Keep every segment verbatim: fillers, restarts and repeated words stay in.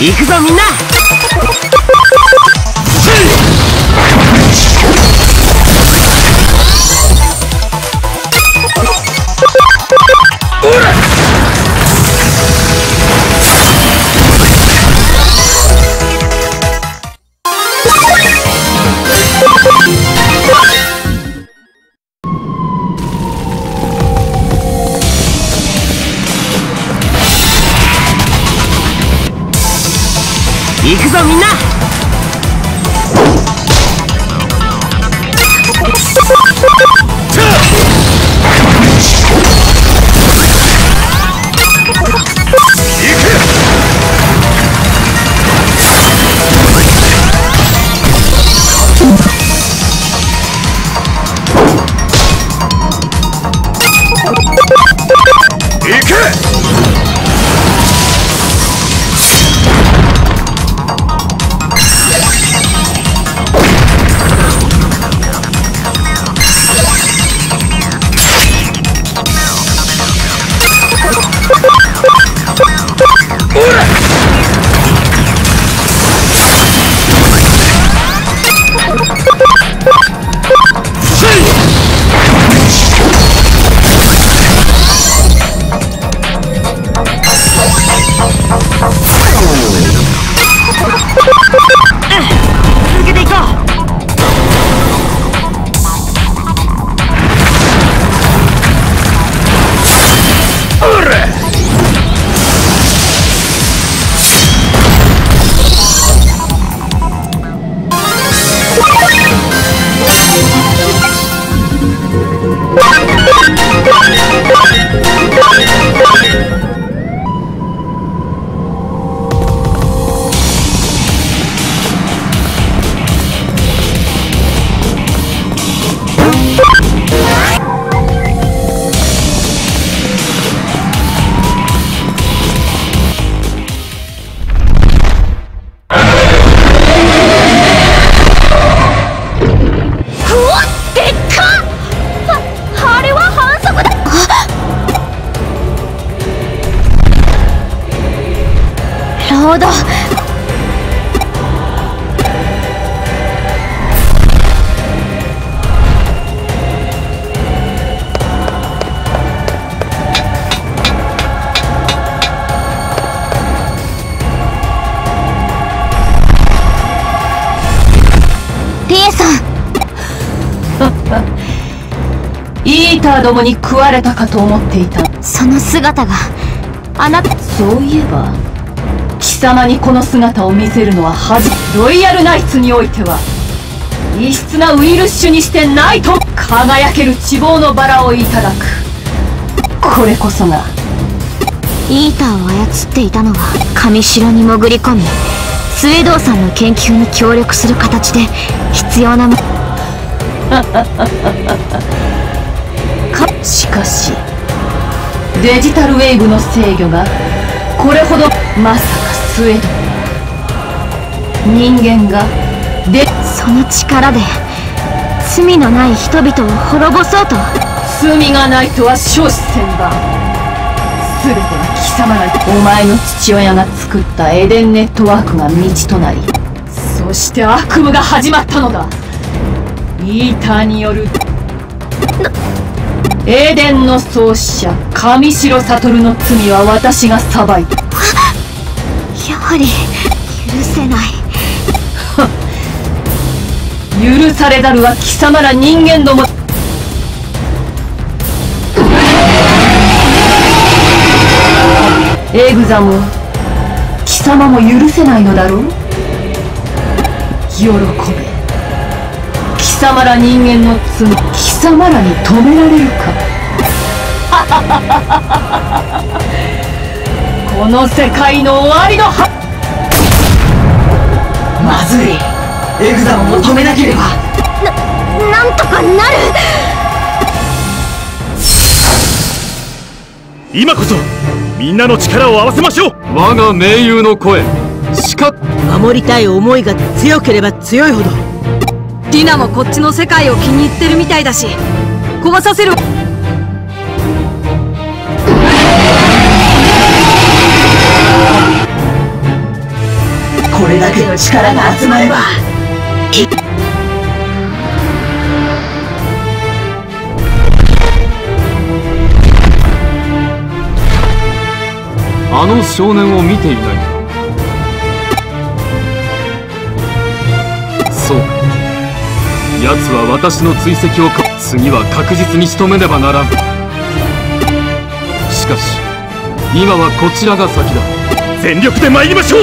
行くぞみんな。行くぞみんな。イーターどもに食われたかと思っていた。その姿があなた。そういえば貴様にこの姿を見せるのは恥。ロイヤルナイツにおいては異質なウイルッシュにしてないと。輝ける希望のバラをいただく。これこそが。イーターを操っていたのは上城に潜り込みスウェドーさんの研究に協力する形で必要なもの。しかしデジタルウェーブの制御がこれほど。まさかスウェード人間がでその力で罪のない人々を滅ぼそうと。罪がないとは笑止千万。全ては貴様ら。お前の父親が作ったエデンネットワークが道となりそして悪夢が始まったのだ。イーターによるエーデンの創始者上城悟の罪は私が裁いた。やはり許せない。許されざるは貴様ら人間ども。エグザも貴様も許せないのだろう。喜べ貴様ら人間の罪。貴様らに止められるか。この世界の終わりのは。まずい。エグザムを止めなければな、なんとかなる。今こそみんなの力を合わせましょう。我が盟友の声。しか守りたい思いが強ければ強いほど。リナもこっちの世界を気に入ってるみたいだし壊させる。れだけの力が集まればあの少年を見ていない。そうか、奴は私の追跡をか次は確実に仕留めねばならん。しかし今はこちらが先だ。全力で参りましょう。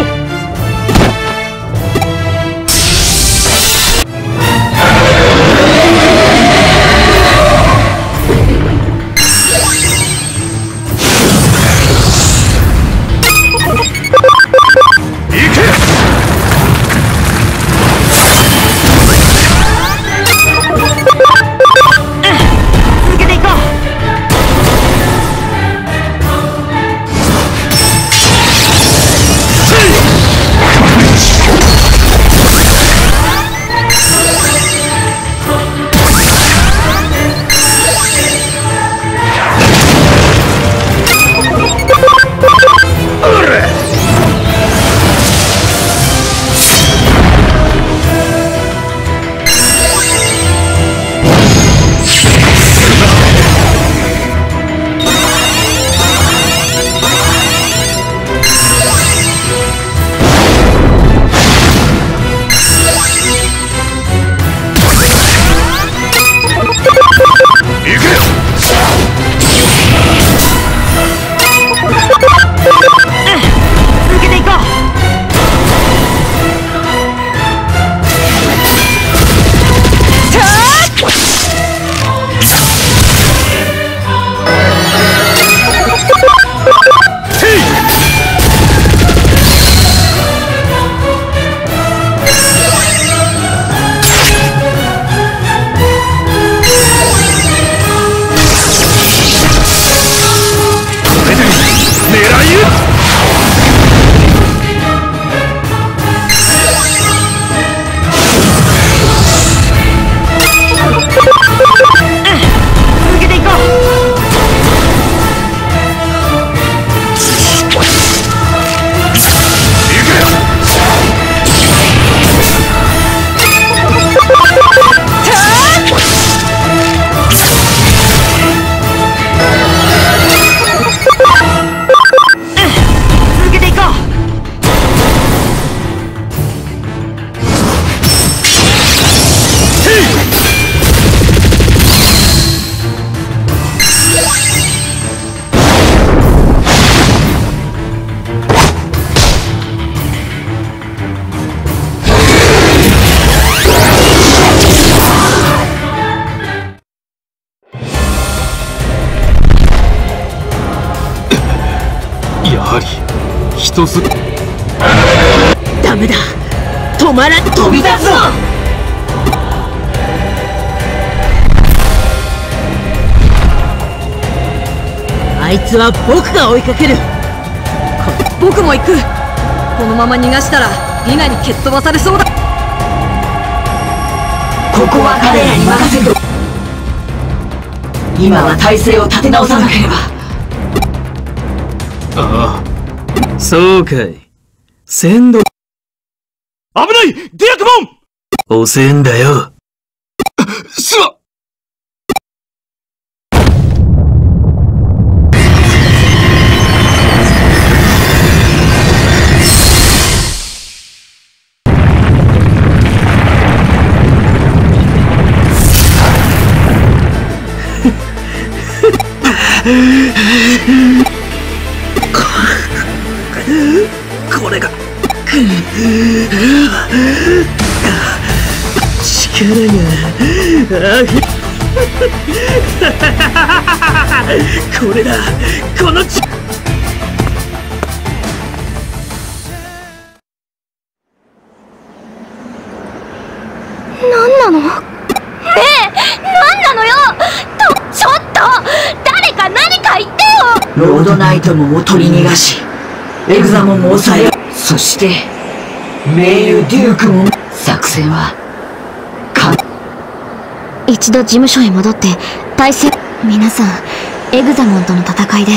人すダメだ、止まら飛び出すぞ。あいつは僕が追いかける。僕も行く。このまま逃がしたらリナに蹴っ飛ばされそうだ。ここは彼らに任せる。今は体勢を立て直さなければ。ああ、そうかい。鮮度。危ない！ディアクモン！遅えんだよ。すま！これが力がこれだ、この力。何なの？ねえ、何なのよ。とちょっと誰か何か言ってよ。ロードナイトもを取り逃がし、エグザモンも抑え、そして盟友デュークも。作戦はか一度事務所へ戻って対戦。皆さん、エグザモンとの戦いで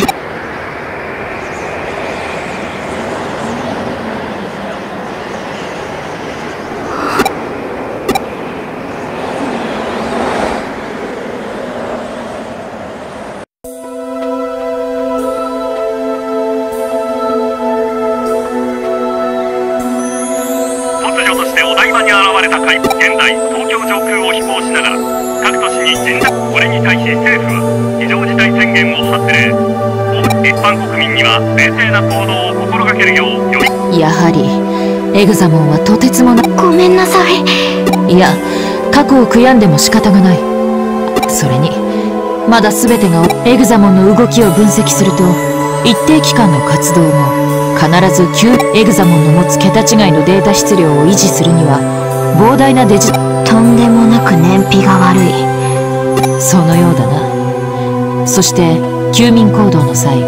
し、政府は非常事態宣言を発令。一般国民には冷静な行動を心がけるようよい。やはりエグザモンはとてつもなごめんなさい。いや、過去を悔やんでも仕方がない。それにまだ全てがエグザモンの動きを分析すると、一定期間の活動も必ず旧エグザモンの持つ桁違いのデータ質量を維持するには膨大なデジとんでもなく燃費が悪い。そのようだな。そして休眠行動の際、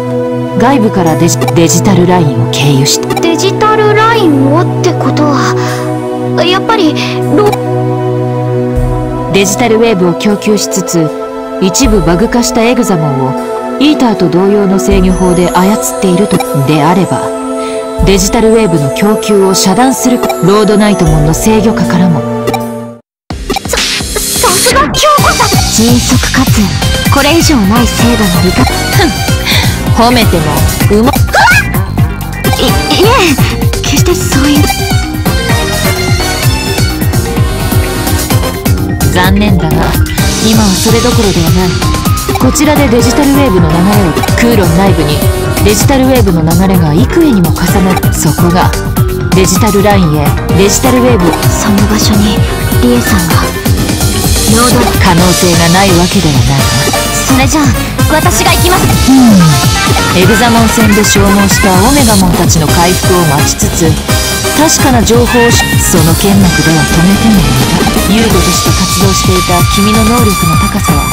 外部からデジ、デジタルラインを経由して。デジタルラインをってことはやっぱりロデジタルウェーブを供給しつつ、一部バグ化したエグザモンをイーターと同様の制御法で操っているとであれば、デジタルウェーブの供給を遮断するロードナイトモンの制御下からも。ささすが京子さん、迅速かつこれ以上ない精度の理解。ふん、褒めてもうまっ。いいえ、決してそういう残念だが、今はそれどころではない。こちらでデジタルウェーブの流れを空論内部に、デジタルウェーブの流れが幾重にも重なる。そこがデジタルラインへデジタルウェーブ。その場所にリエさんがロード。可能性がないわけではないな。それじゃあ私が行きます。うん、エグザモン戦で消耗したオメガモンたちの回復を待ちつつ、確かな情報をその剣幕では止めてもいた。ユーゴとして活動していた君の能力の高さは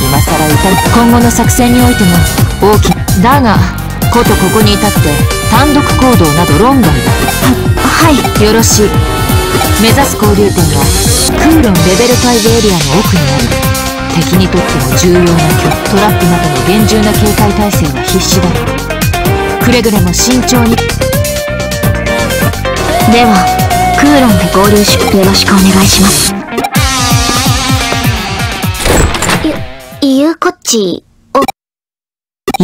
今さら疑う。今後の作戦においても大きなだが、ことここに至って単独行動など論外だ。は、はい、よろしい。目指す交流点は空論レベルファイブエリアの奥にある。敵にとっても重要な距離、トラップなどの厳重な警戒態勢は必至だ。くれぐれも慎重に。では空論で合流し、よろしくお願いします。ゆ、ゆうこっちを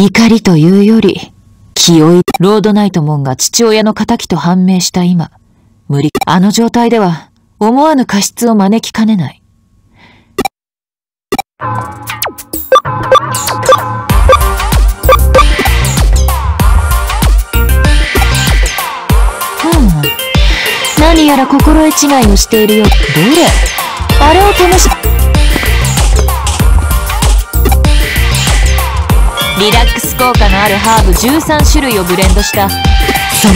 怒りというより気負い。ロードナイトモンが父親の仇と判明した今、無理。あの状態では思わぬ過失を招きかねない。うん、何やら心得違いをしているよ。どれあれを試し。リラックス効果のあるハーブじゅうさん種類をブレンドしたそ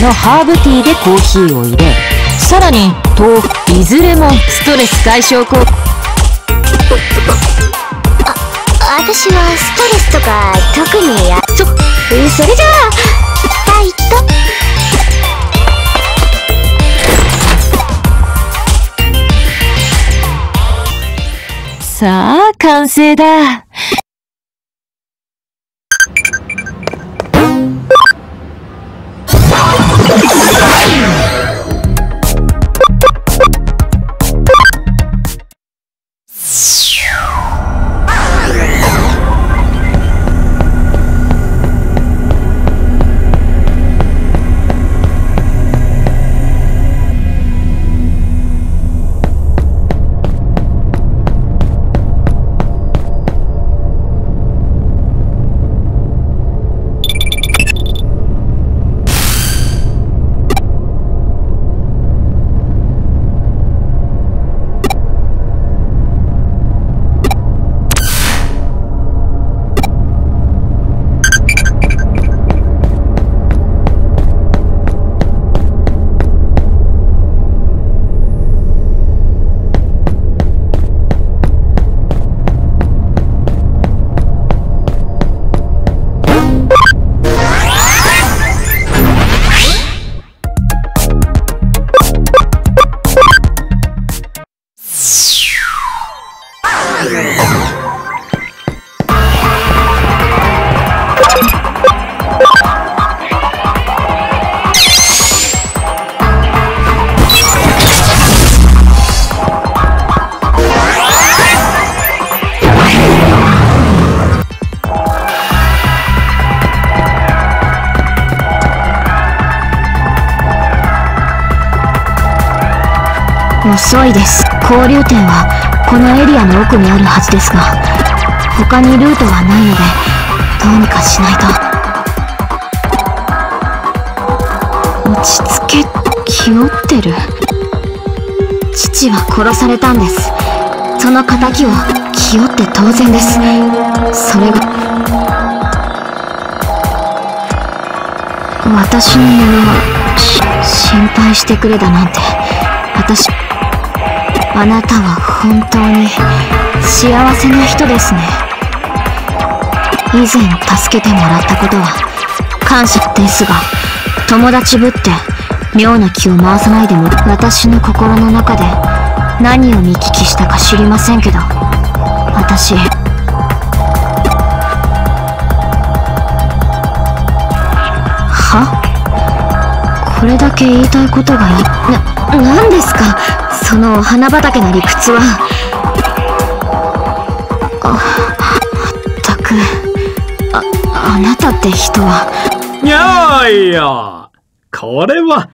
のハーブティーでコーヒーを入れ、さらに豆腐、いずれもストレス解消効果。あ、私はストレスとか特にやちょっそれじゃあはいと。さあ完成だ。遅いです。交流点はこのエリアの奥にあるはずですが、他にルートはないのでどうにかしないと。落ち着け。気負ってる。父は殺されたんです。その仇を気負って当然です。それが私のものはし心配してくれだなんて。私、あなたは本当に幸せな人ですね。以前助けてもらったことは感謝ですが、友達ぶって妙な気を回さないでも。私の心の中で何を見聞きしたか知りませんけど、私はこれだけ言いたいことがいい。な、何ですかそのお花畑の理屈は。あ、まったく。あ、あなたって人は。いやいや、これは。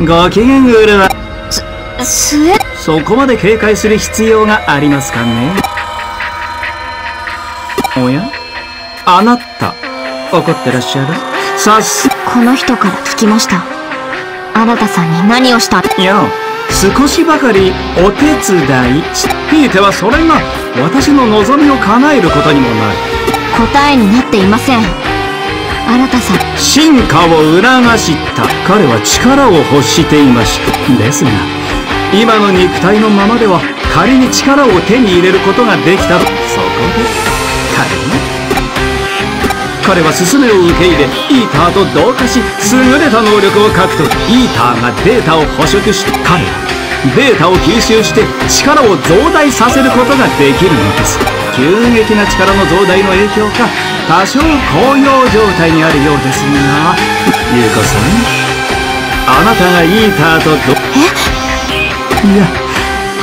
ご機嫌うるわ。す、すえ？そこまで警戒する必要がありますかね。おや？あなた、怒ってらっしゃる？さす。この人から聞きました。新さんに何をした？いや、少しばかりお手伝い。ひいてはそれが私の望みを叶えることにもなる。答えになっていません。新さん。進化を促した。彼は力を欲していました。ですが、今の肉体のままでは仮に力を手に入れることができた。そこで、彼は。彼は勧めを受け入れ、イーターと同化し、優れた能力を獲得。イーターがデータを捕食し、彼はデータを吸収して力を増大させることができるのです。急激な力の増大の影響か、多少高揚状態にあるようですが、優子さん、あなたがイーターとどえいや、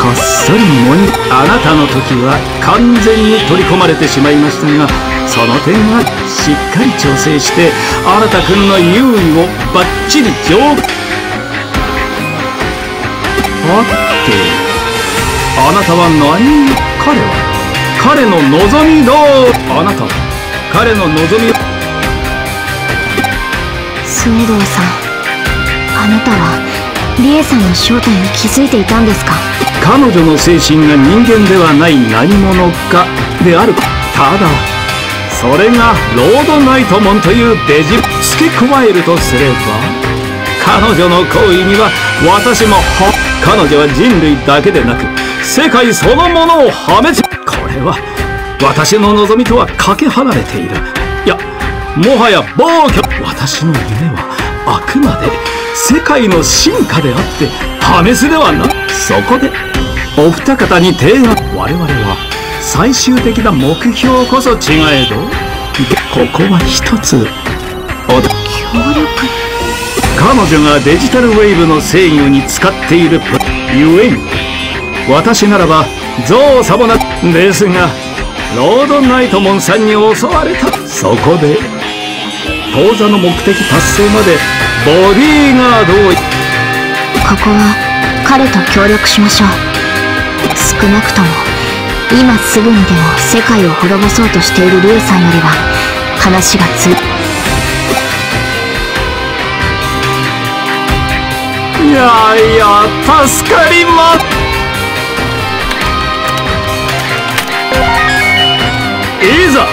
こっそりもに。あなたの時は完全に取り込まれてしまいましたが、その点はしっかり調整して新田君の優位をバッチリ上あって。あなたは何？彼は彼の望みどう？あなたは彼の望みを。スネドウさん、あなたはリエさんの正体に気づいていたんですか？彼女の精神が人間ではない何者かである。ただそれがロードナイトモンというデジ。付け加えるとすれば、彼女の行為には私もは。彼女は人類だけでなく世界そのものを破滅。これは私の望みとはかけ離れている。いや、もはや暴挙。私の夢はあくまで世界の進化であって破滅ではない。そこでお二方に提案。我々は最終的な目標こそ違えど、ここは一つおだ。協力。彼女がデジタルウェーブの制御に使っているゆえに、私ならば造作もなですが、ロードナイトモンさんに襲われた。そこで当座の目的達成までボディーガードを。ここは彼と協力しましょう。少なくとも今すぐにでも世界を滅ぼそうとしているリエさんよりは話がつい。いやいや、助かります。いざ。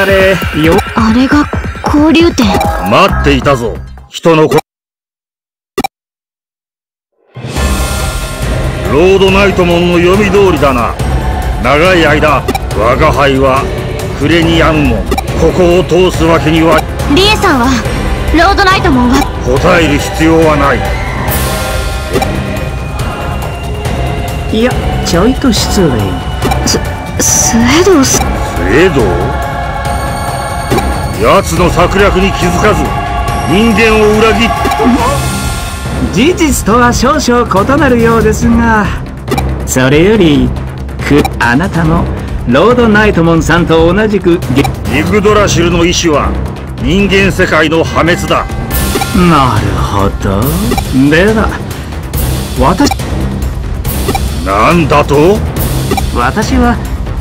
あれよ。あれが交流点。待っていたぞ人の子。ロードナイトモンの読み通りだな。長い間我が輩はクレニアンモン、ここを通すわけには。リエさんはロードナイトモンは答える必要はない。いやちょいと失礼。ススエドスエド奴の策略に気づかず人間を裏切っ事実とは少々異なるようですが、それよりくあなたのロードナイトモンさんと同じくイグドラシルの意志は人間世界の破滅だ。なるほど。では私なんだと。私は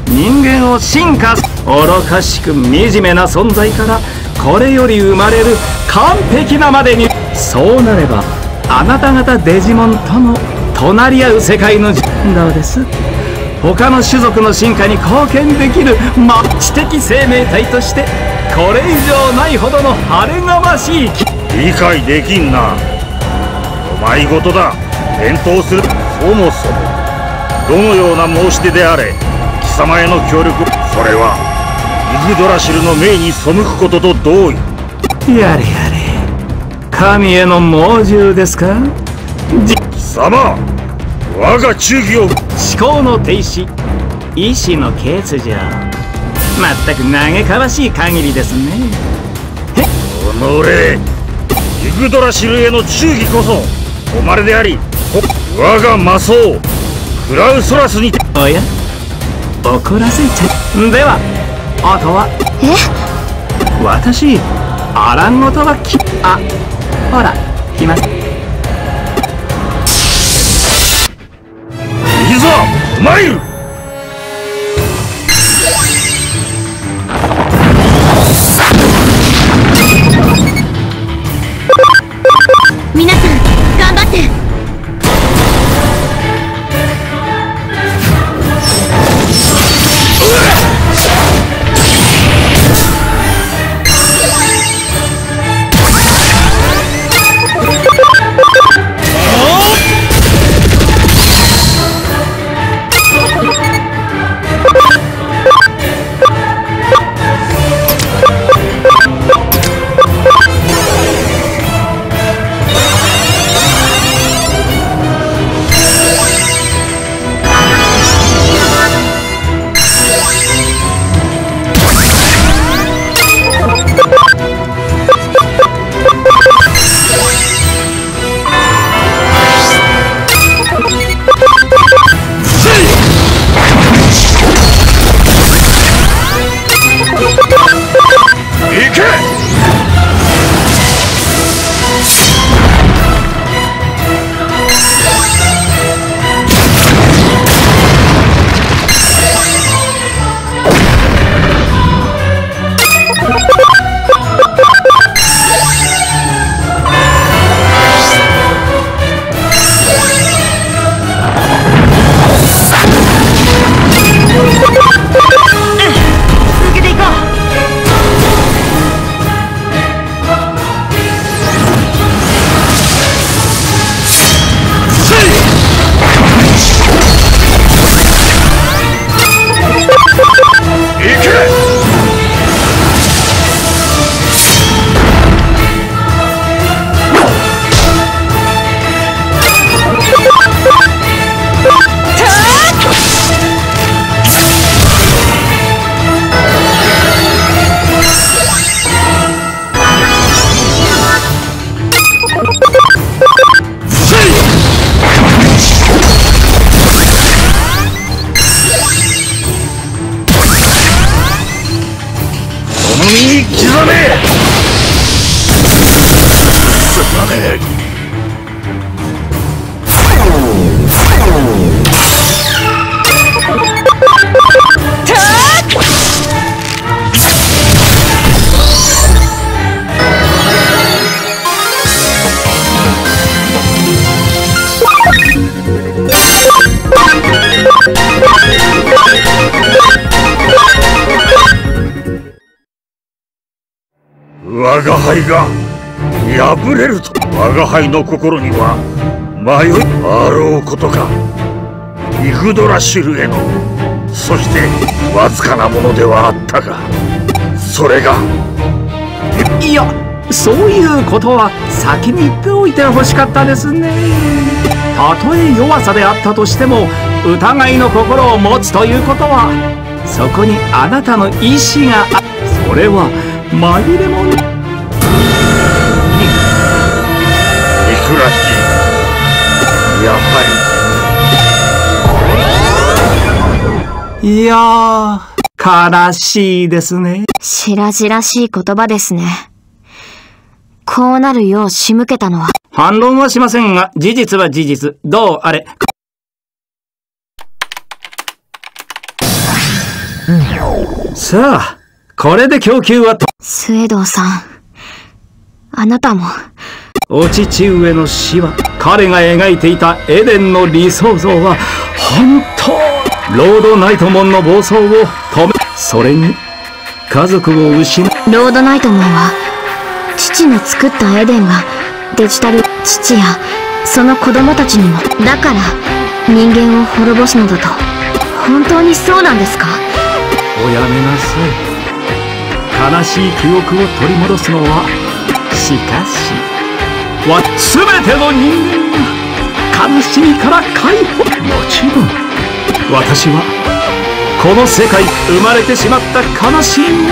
人間を進化、愚かしく惨めな存在からこれより生まれる完璧なまでに。そうなればあなた方デジモンとの隣り合う世界の。どうです、他の種族の進化に貢献できるマッチ的生命体としてこれ以上ないほどの晴れがましい。理解できんな。お前ごとだ。検討する。そもそもどのような申し出であれ貴様への協力、それはイグドラシルの命に背くことと同意。やれやれ神への猛獣ですか。貴様我が忠義を。思考の停止、意志の欠如、まったく嘆かわしい限りですね。へっおのれ、イグドラシルへの忠義こそ誉れであり、我が魔僧クラウソラスに。おや怒らせちゃ。ではあとはえ私アランごとはきあほら来ます。マイル皆さん頑張って輩が破れると我が輩の心には迷いあろうことか。イグドラシュルへの、そしてわずかなものではあったが、それが、いや、そういうことは先に言っておいてほしかったですね。たとえ弱さであったとしても疑いの心を持つということは、そこにあなたの意志があ、それは紛れもない。いくらしい、やはり。いやー、悲しいですね。白々しい言葉ですね。こうなるよう仕向けたのは。反論はしませんが、事実は事実。どうあれ。さあ、これで供給はと。スエドウさん、あなたも。お父上の死は、彼が描いていたエデンの理想像は本当。ロードナイトモンの暴走を止め、それに家族を失う。ロードナイトモンは父の作ったエデンがデジタル、父やその子供たちにも。だから人間を滅ぼすのだと。本当にそうなんですか？おやめなさい。悲しい記憶を取り戻すのは、しかしは全ての人間が悲しみから解放。もちろん私はこの世界、生まれてしまった悲しみを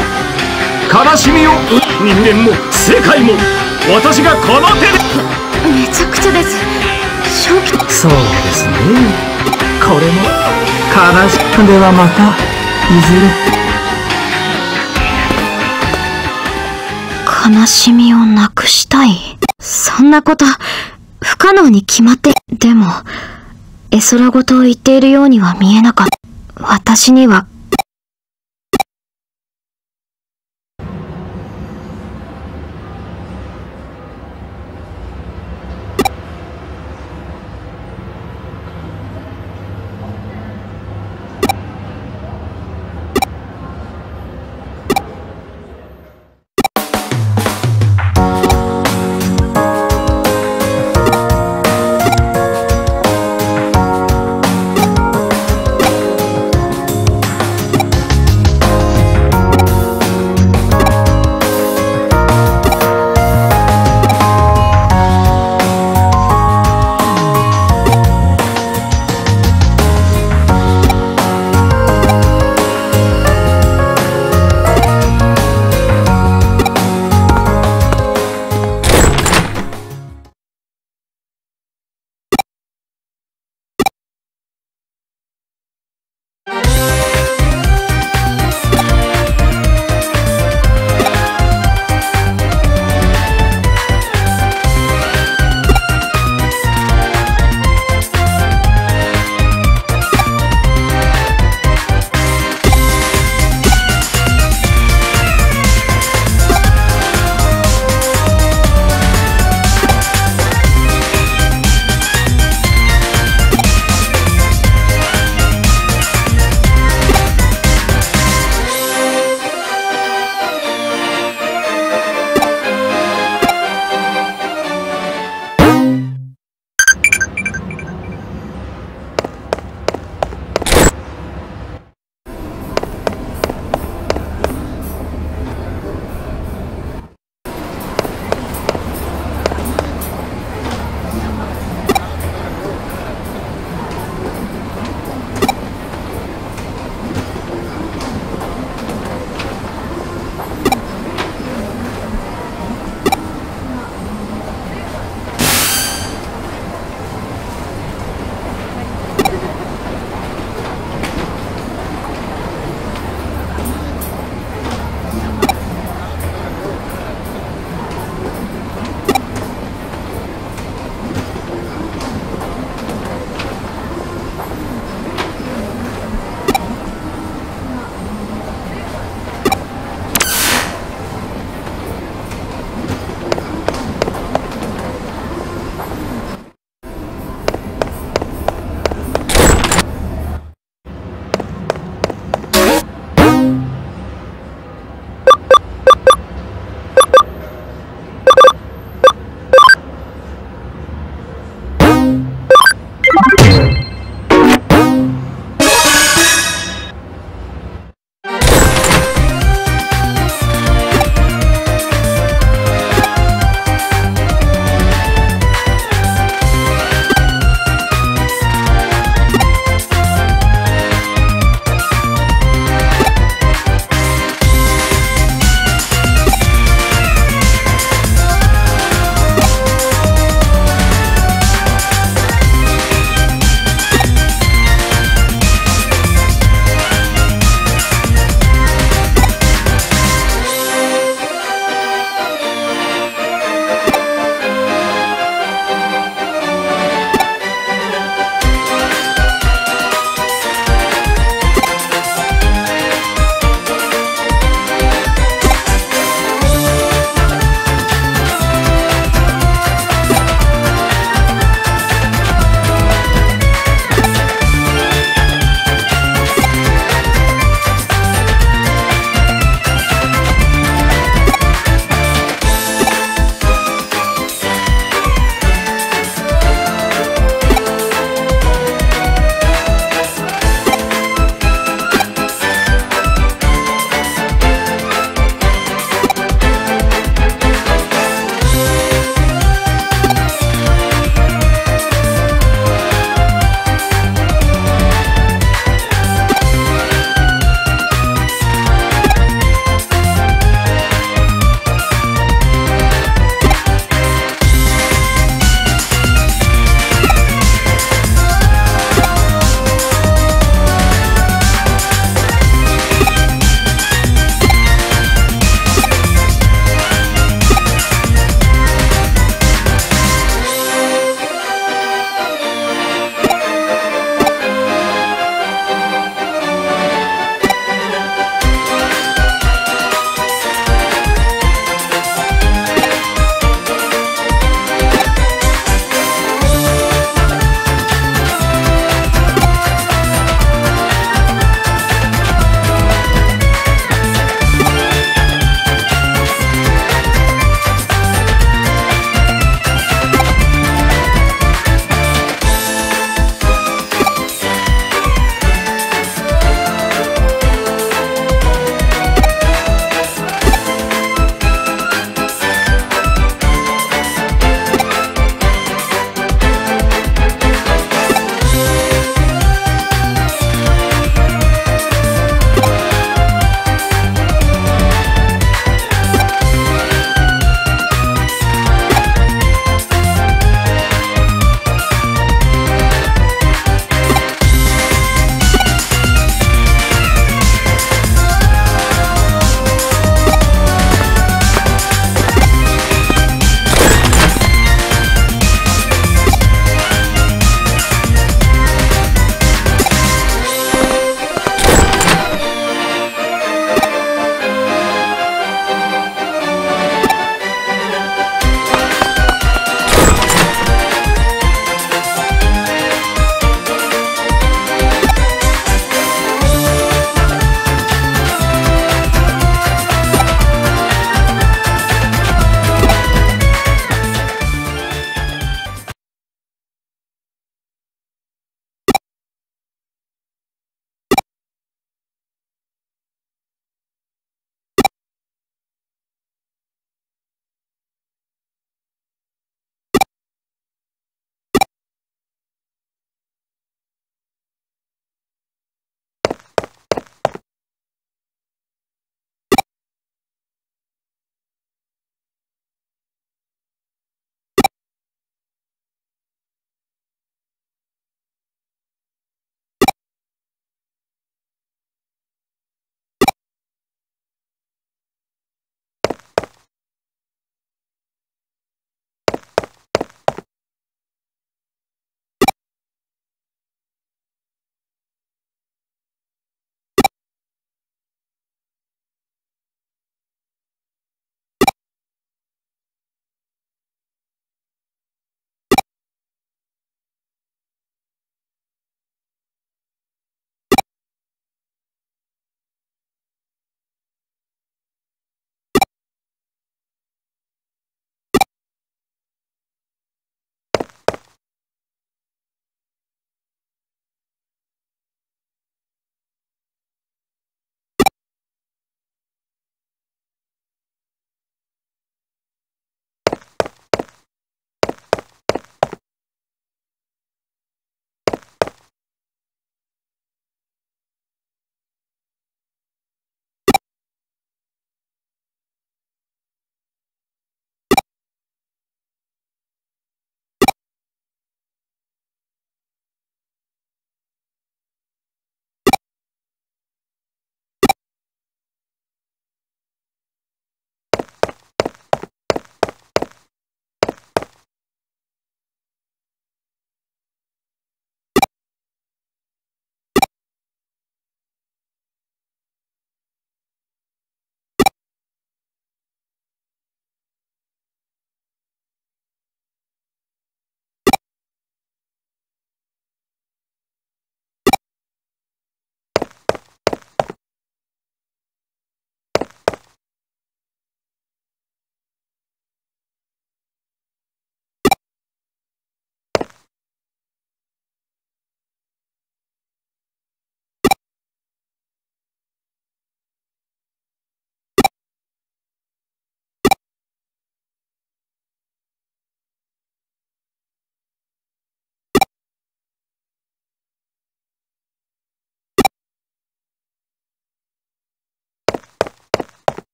悲しみを人間も世界も私がこの手で。めちゃくちゃです。正気。そうですね。これも悲しくではまたいずれ悲しみをなくしたい。そんなこと不可能に決まって。でも絵空事を言っているようには見えなかった。私には